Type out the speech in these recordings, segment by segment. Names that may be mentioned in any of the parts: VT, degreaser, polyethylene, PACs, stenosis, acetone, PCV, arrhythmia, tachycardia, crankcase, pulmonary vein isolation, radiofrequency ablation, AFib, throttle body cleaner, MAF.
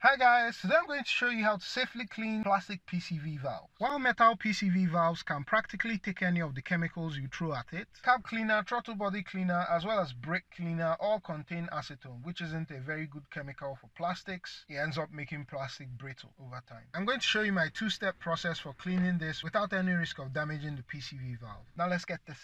Hi guys, today I'm going to show you how to safely clean plastic PCV valves. While metal PCV valves can practically take any of the chemicals you throw at it, cap cleaner, throttle body cleaner as well as brake cleaner all contain acetone, which isn't a very good chemical for plastics. It ends up making plastic brittle over time. I'm going to show you my two-step process for cleaning this without any risk of damaging the PCV valve. Now let's get this.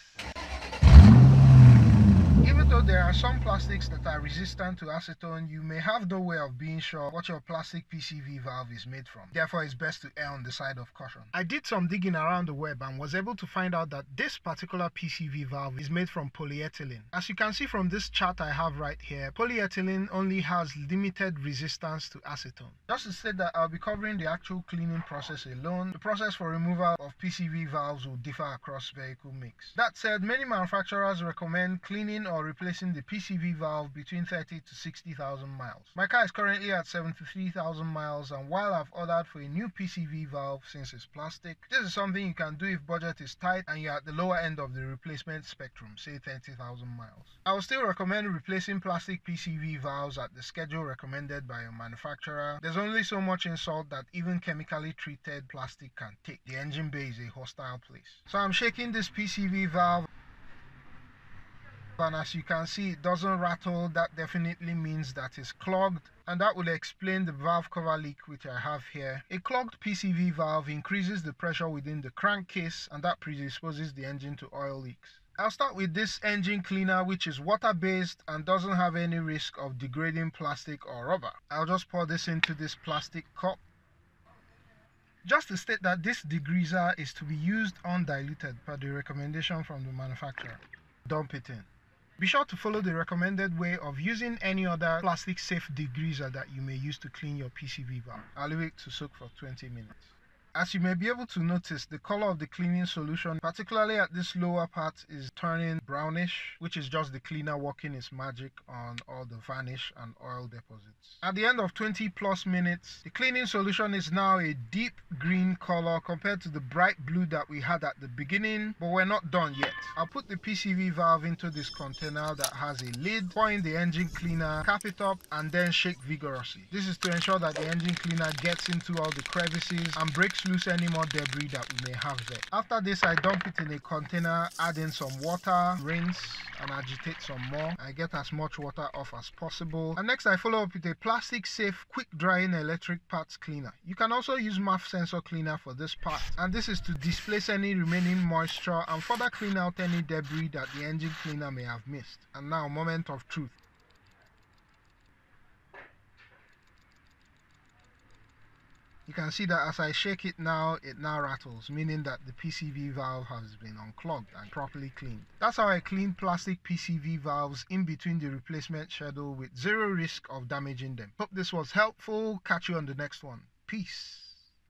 Even though there are some plastics that are resistant to acetone, you may have no way of being sure what your plastic PCV valve is made from. Therefore, it's best to err on the side of caution. I did some digging around the web and was able to find out that this particular PCV valve is made from polyethylene. As you can see from this chart I have right here, polyethylene only has limited resistance to acetone. Just to state that I'll be covering the actual cleaning process alone. The process for removal of PCV valves will differ across vehicle mix. That said, many manufacturers recommend cleaning or replacing the PCV valve between 30 to 60,000 miles. My car is currently at 73,000 miles, and while I've ordered for a new PCV valve since it's plastic, this is something you can do if budget is tight and you're at the lower end of the replacement spectrum, say 30,000 miles. I would still recommend replacing plastic PCV valves at the schedule recommended by your manufacturer. There's only so much insult that even chemically treated plastic can take. The engine bay is a hostile place. So I'm shaking this PCV valve. And as you can see, it doesn't rattle. That definitely means that it's clogged, and that will explain the valve cover leak which I have here. A clogged PCV valve increases the pressure within the crankcase, and that predisposes the engine to oil leaks. I'll start with this engine cleaner, which is water-based and doesn't have any risk of degrading plastic or rubber. I'll just pour this into this plastic cup. Just to state that this degreaser is to be used undiluted per the recommendation from the manufacturer. Dump it in. Be sure to follow the recommended way of using any other plastic safe degreaser that you may use to clean your PCV valve. I'll leave it to soak for 20 minutes. As you may be able to notice, the color of the cleaning solution, particularly at this lower part, is turning brownish, which is just the cleaner working its magic on all the varnish and oil deposits. At the end of 20 plus minutes, the cleaning solution is now a deep green color compared to the bright blue that we had at the beginning, but we're not done yet. I'll put the PCV valve into this container that has a lid, pour in the engine cleaner, cap it up, and then shake vigorously. This is to ensure that the engine cleaner gets into all the crevices and breaks loose any more debris that we may have there. After this, I dump it in a container, add in some water, rinse and agitate some more. I get as much water off as possible, and next I follow up with a plastic safe quick drying electric parts cleaner. You can also use MAF sensor cleaner for this part, and this is to displace any remaining moisture and further clean out any debris that the engine cleaner may have missed. And now, moment of truth. You can see that as I shake it now rattles, meaning that the PCV valve has been unclogged and properly cleaned. That's how I clean plastic PCV valves in between the replacement schedule with zero risk of damaging them. Hope this was helpful. Catch you on the next one. Peace.